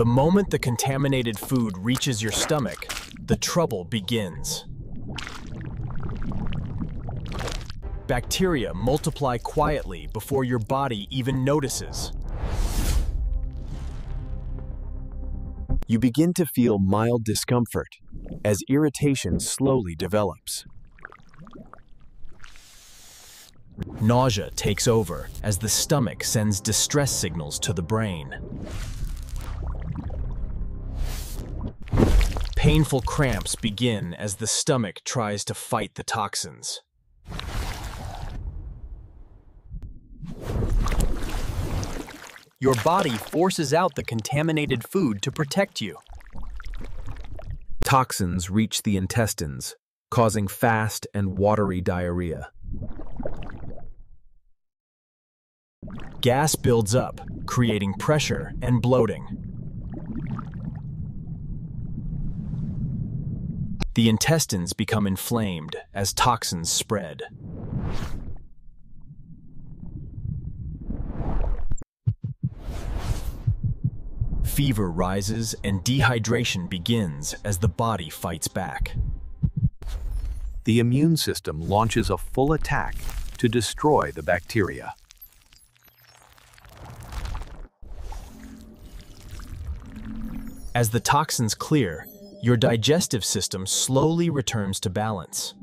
The moment the contaminated food reaches your stomach, the trouble begins. Bacteria multiply quietly before your body even notices. You begin to feel mild discomfort as irritation slowly develops. Nausea takes over as the stomach sends distress signals to the brain. Painful cramps begin as the stomach tries to fight the toxins. Your body forces out the contaminated food to protect you. Toxins reach the intestines, causing fast and watery diarrhea. Gas builds up, creating pressure and bloating. The intestines become inflamed as toxins spread. Fever rises and dehydration begins as the body fights back. The immune system launches a full attack to destroy the bacteria. As the toxins clear, your digestive system slowly returns to balance.